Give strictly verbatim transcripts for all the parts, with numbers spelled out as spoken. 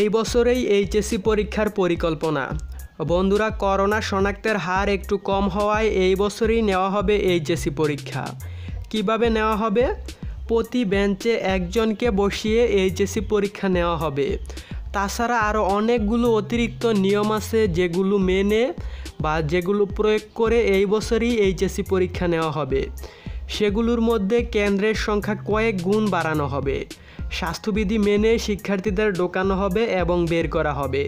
এই বছরেই এইচএসসি পরীক্ষার পরিকল্পনা। বন্ধুরা, করোনা শনাক্তের হার একটু কম হওয়ায় এই বছরেই নেওয়া হবে এইচএসসি পরীক্ষা। কিভাবে নেওয়া হবে? প্রতি বেঞ্চে একজনকে বসিয়ে এইচএসসি পরীক্ষা নেওয়া হবে। তাছাড়া আরও অনেকগুলো অতিরিক্ত নিয়ম আছে যেগুলো মেনে বা যেগুলো প্রয়োগ করে এই বছরই এইচএসসি পরীক্ষা নেওয়া হবে। সেগুলোর মধ্যে কেন্দ্রের সংখ্যা কয়েক গুণ বাড়ানো হবে, স্বাস্থ্যবিধি মেনে শিক্ষার্থীদের ঢোকানো হবে এবং বের করা হবে,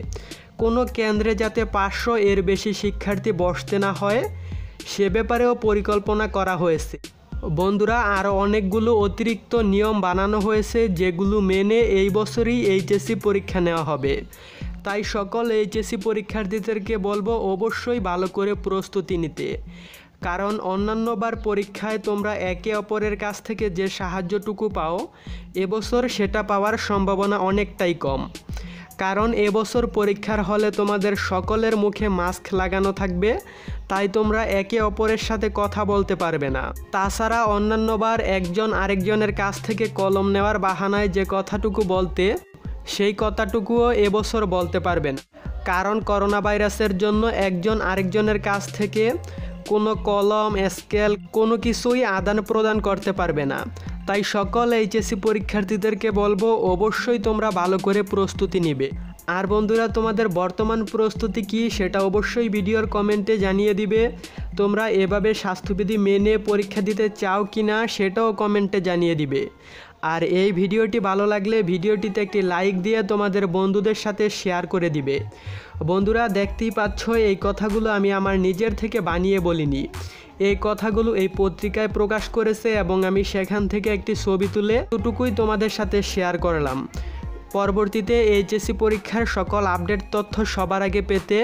কোনো কেন্দ্রে যাতে পাঁচশো এর বেশি শিক্ষার্থী বসতে না হয় সে ব্যাপারেও পরিকল্পনা করা হয়েছে। বন্ধুরা, আরও অনেকগুলো অতিরিক্ত নিয়ম বানানো হয়েছে যেগুলো মেনে এই বছরই এইচএসসি পরীক্ষা নেওয়া হবে। তাই সকল এইচএসসি পরীক্ষার্থীদেরকে বলবো অবশ্যই ভালো করে প্রস্তুতি নিতে, কারণ অন্যান্যবার পরীক্ষায় তোমরা একে অপরের কাছ থেকে যে সাহায্যটুকু পাও এবছর সেটা পাওয়ার সম্ভাবনা অনেকটাই কম। কারণ এবছর পরীক্ষার হলে তোমাদের সকলের মুখে মাস্ক লাগানো থাকবে, তাই তোমরা একে অপরের সাথে কথা বলতে পারবে না। তাছাড়া অন্যান্যবার একজন আরেকজনের কাছ থেকে কলম নেওয়ার বাহানায় যে কথাটুকু বলতে, সেই কথাটুকুও এবছর বলতে পারবে না। কারণ করোনা ভাইরাসের জন্য একজন আরেকজনের কাছ থেকে কোনো কলম, স্কেল, কোনো কিছুই আদান প্রদান করতে পারবে না। তাই সকল এইচএসসি পরীক্ষার্থীদেরকে বলবো অবশ্যই তোমরা ভালো করে প্রস্তুতি নিবে। আর বন্ধুরা, তোমাদের বর্তমান প্রস্তুতি কি সেটা অবশ্যই ভিডিওর কমেন্টে জানিয়ে দিবে। তোমরা এভাবে স্বাস্থ্যবিধি মেনে পরীক্ষা দিতে চাও কি না সেটাও কমেন্টে জানিয়ে দিবে। আর এই ভিডিওটি ভালো লাগলে ভিডিওটিতে একটি লাইক দিয়ে তোমাদের বন্ধুদের সাথে শেয়ার করে দিবে। বন্ধুরা, দেখতেই পাচ্ছ এই কথাগুলো আমি আমার নিজের থেকে বানিয়ে বলিনি, এই কথাগুলো এই পত্রিকায় প্রকাশ করেছে এবং আমি সেখান থেকে একটি ছবি তুলে এতটুকুই তোমাদের সাথে শেয়ার করলাম। পরবর্তীতে এইচএসসি পরীক্ষার সকল আপডেট তথ্য সবার আগে পেতে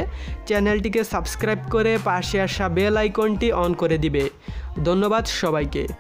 চ্যানেলটিকে সাবস্ক্রাইব করে পাশে আসা বেল আইকনটি অন করে দিবে। ধন্যবাদ সবাইকে।